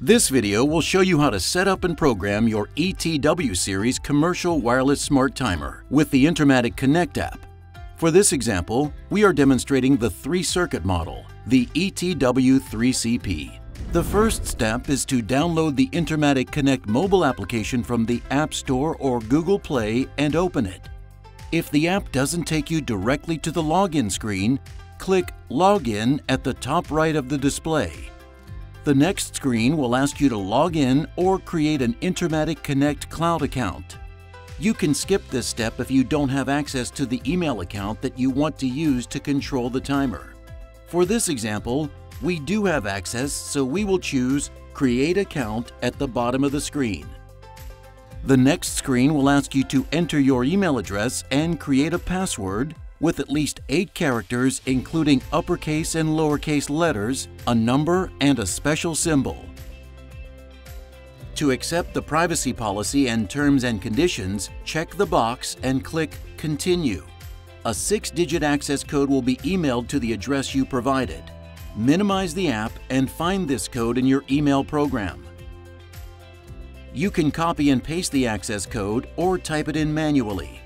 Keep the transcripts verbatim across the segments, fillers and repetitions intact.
This video will show you how to set up and program your E T W Series commercial wireless smart timer with the Intermatic Connect app. For this example, we are demonstrating the three-circuit model, the E T W three C P. The first step is to download the Intermatic Connect mobile application from the App Store or Google Play and open it. If the app doesn't take you directly to the login screen, click Login at the top right of the display. The next screen will ask you to log in or create an Intermatic Connect Cloud account. You can skip this step if you don't have access to the email account that you want to use to control the timer. For this example, we do have access, so we will choose Create Account at the bottom of the screen. The next screen will ask you to enter your email address and create a password with at least eight characters, including uppercase and lowercase letters, a number, and a special symbol. To accept the privacy policy and terms and conditions, check the box and click Continue. A six-digit access code will be emailed to the address you provided. Minimize the app and find this code in your email program. You can copy and paste the access code or type it in manually.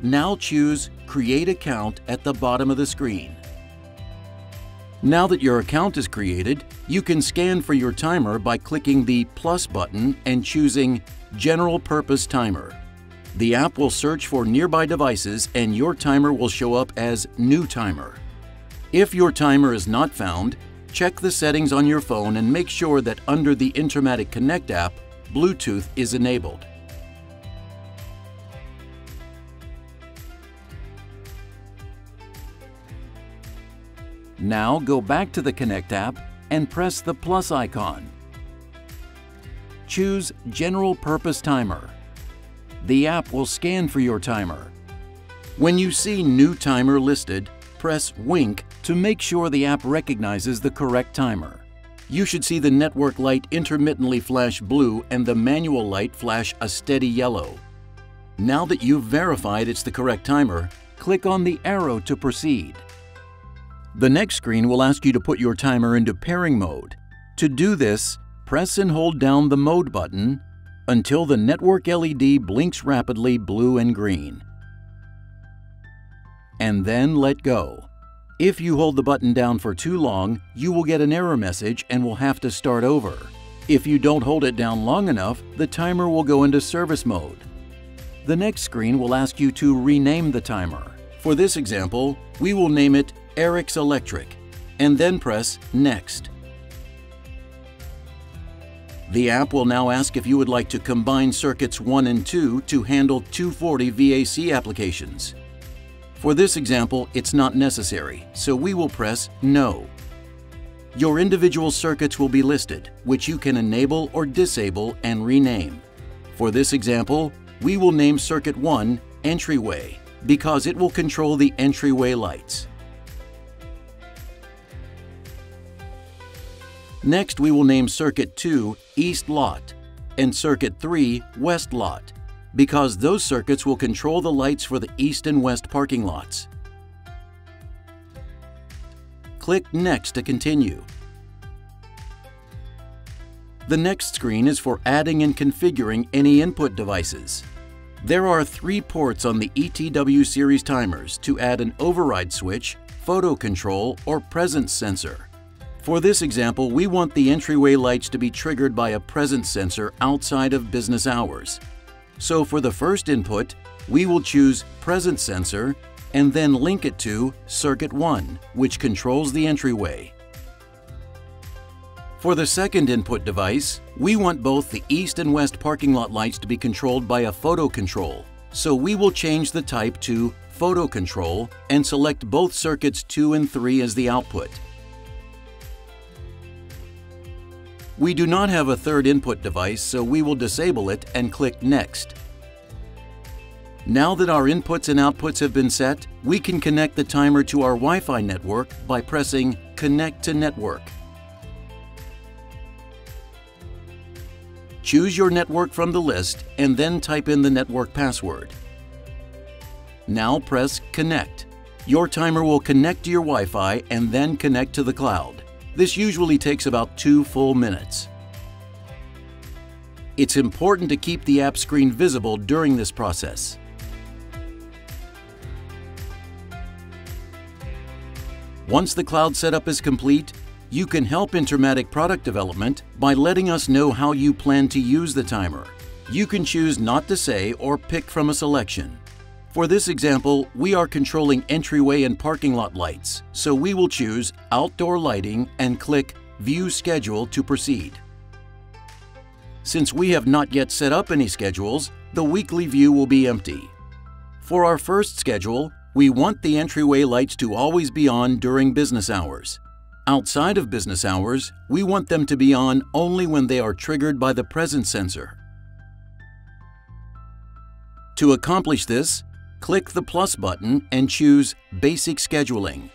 Now choose Create Account at the bottom of the screen. Now that your account is created, you can scan for your timer by clicking the plus button and choosing General Purpose Timer. The app will search for nearby devices and your timer will show up as New Timer. If your timer is not found, check the settings on your phone and make sure that under the Intermatic Connect app, Bluetooth is enabled. Now go back to the Connect app and press the plus icon. Choose General Purpose Timer. The app will scan for your timer. When you see New Timer listed, press Wink to make sure the app recognizes the correct timer. You should see the network light intermittently flash blue and the manual light flash a steady yellow. Now that you've verified it's the correct timer, click on the arrow to proceed. The next screen will ask you to put your timer into pairing mode. To do this, press and hold down the mode button until the network L E D blinks rapidly blue and green. And then let go. If you hold the button down for too long, you will get an error message and will have to start over. If you don't hold it down long enough, the timer will go into service mode. The next screen will ask you to rename the timer. For this example, we will name it Eric's Electric, and then press Next. The app will now ask if you would like to combine circuits one and two to handle two forty V A C applications. For this example, it's not necessary, so we will press No. Your individual circuits will be listed, which you can enable or disable and rename. For this example, we will name circuit one Entryway, because it will control the entryway lights. Next, we will name circuit two East Lot and circuit three West Lot, because those circuits will control the lights for the east and west parking lots. Click Next to continue. The next screen is for adding and configuring any input devices. There are three ports on the E T W series timers to add an override switch, photo control, or presence sensor. For this example, we want the entryway lights to be triggered by a presence sensor outside of business hours. So for the first input, we will choose Presence Sensor and then link it to Circuit one, which controls the entryway. For the second input device, we want both the east and west parking lot lights to be controlled by a photo control. So we will change the type to Photo Control and select both circuits two and three as the output. We do not have a third input device, so we will disable it and click Next. Now that our inputs and outputs have been set, we can connect the timer to our Wi-Fi network by pressing Connect to Network. Choose your network from the list and then type in the network password. Now press Connect. Your timer will connect to your Wi-Fi and then connect to the cloud. This usually takes about two full minutes. It's important to keep the app screen visible during this process. Once the cloud setup is complete, you can help Intermatic product development by letting us know how you plan to use the timer. You can choose not to say or pick from a selection. For this example, we are controlling entryway and parking lot lights, so we will choose outdoor lighting and click View Schedule to proceed. Since we have not yet set up any schedules, the weekly view will be empty. For our first schedule, we want the entryway lights to always be on during business hours. Outside of business hours, we want them to be on only when they are triggered by the presence sensor. To accomplish this, click the plus button and choose Basic Scheduling.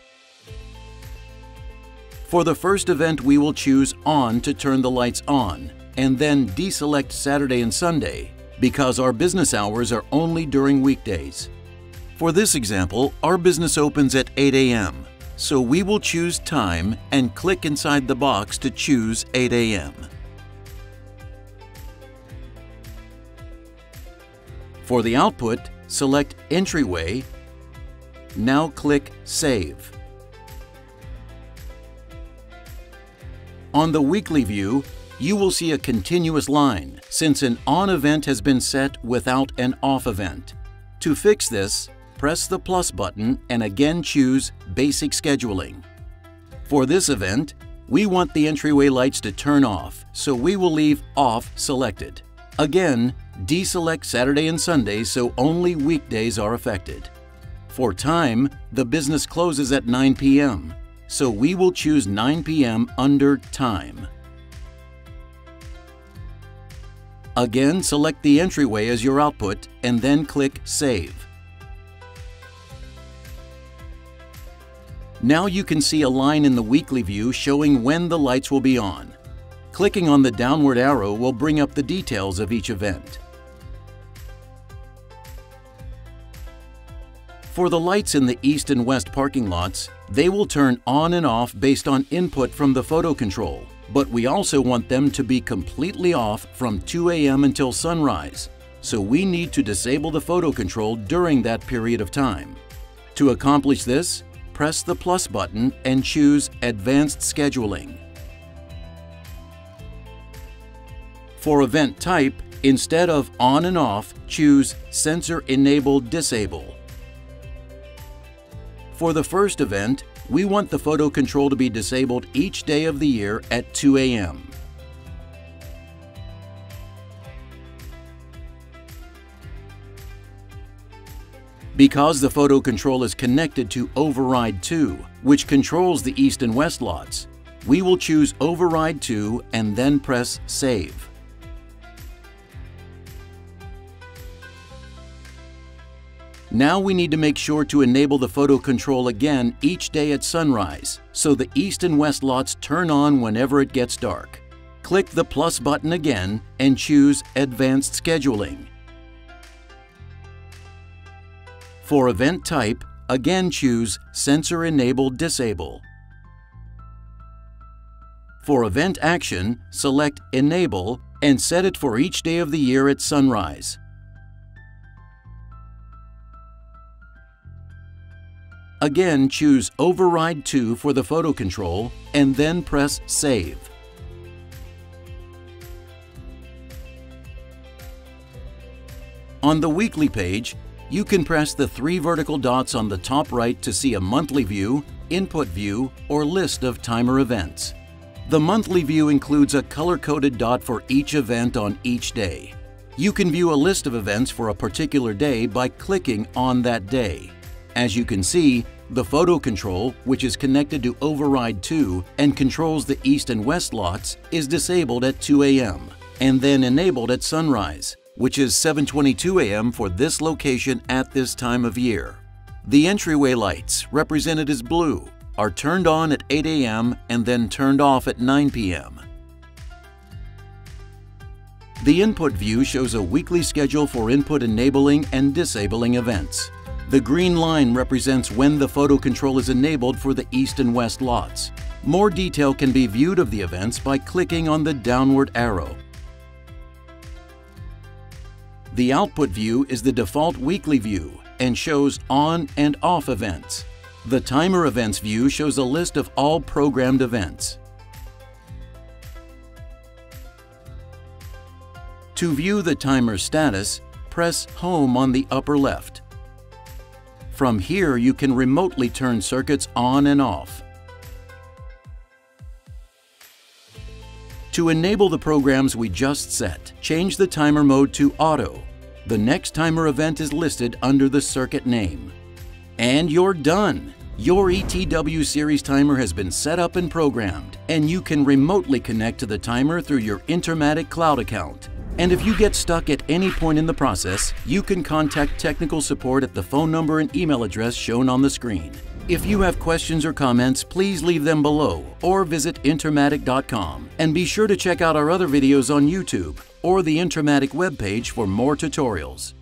For the first event, we will choose On to turn the lights on, and then deselect Saturday and Sunday, because our business hours are only during weekdays. For this example, our business opens at eight A M, so we will choose Time and click inside the box to choose eight A M. For the output, select Entryway. Now click Save. On the weekly view, you will see a continuous line since an on event has been set without an off event. To fix this, press the plus button and again choose Basic Scheduling. For this event, we want the entryway lights to turn off, so we will leave Off selected. Again, deselect Saturday and Sunday so only weekdays are affected. For time, the business closes at nine P M, so we will choose nine P M under Time. Again, select the entryway as your output and then click Save. Now you can see a line in the weekly view showing when the lights will be on. Clicking on the downward arrow will bring up the details of each event. For the lights in the east and west parking lots, they will turn on and off based on input from the photo control, but we also want them to be completely off from two A M until sunrise, so we need to disable the photo control during that period of time. To accomplish this, press the plus button and choose Advanced Scheduling. For event type, instead of on and off, choose Sensor Enable Disable. For the first event, we want the photo control to be disabled each day of the year at two A M. Because the photo control is connected to Override two, which controls the east and west lots, we will choose Override two and then press Save. Now we need to make sure to enable the photo control again each day at sunrise, so the east and west lots turn on whenever it gets dark. Click the plus button again and choose Advanced Scheduling. For event type, again choose Sensor Enable Disable. For event action, select Enable and set it for each day of the year at sunrise. Again, choose Override two for the photo control and then press Save. On the weekly page, you can press the three vertical dots on the top right to see a monthly view, input view, or list of timer events. The monthly view includes a color-coded dot for each event on each day. You can view a list of events for a particular day by clicking on that day. As you can see, the photo control, which is connected to Override two and controls the east and west lots, is disabled at two A M and then enabled at sunrise, which is seven twenty-two A M for this location at this time of year. The entryway lights, represented as blue, are turned on at eight A M and then turned off at nine P M The input view shows a weekly schedule for input enabling and disabling events. The green line represents when the photo control is enabled for the east and west lots. More detail can be viewed of the events by clicking on the downward arrow. The output view is the default weekly view and shows on and off events. The timer events view shows a list of all programmed events. To view the timer status, press Home on the upper left. From here, you can remotely turn circuits on and off. To enable the programs we just set, change the timer mode to Auto. The next timer event is listed under the circuit name. And you're done! Your E T W Series timer has been set up and programmed, and you can remotely connect to the timer through your Intermatic Cloud account. And if you get stuck at any point in the process, you can contact technical support at the phone number and email address shown on the screen. If you have questions or comments, please leave them below or visit Intermatic dot com. And be sure to check out our other videos on YouTube or the Intermatic webpage for more tutorials.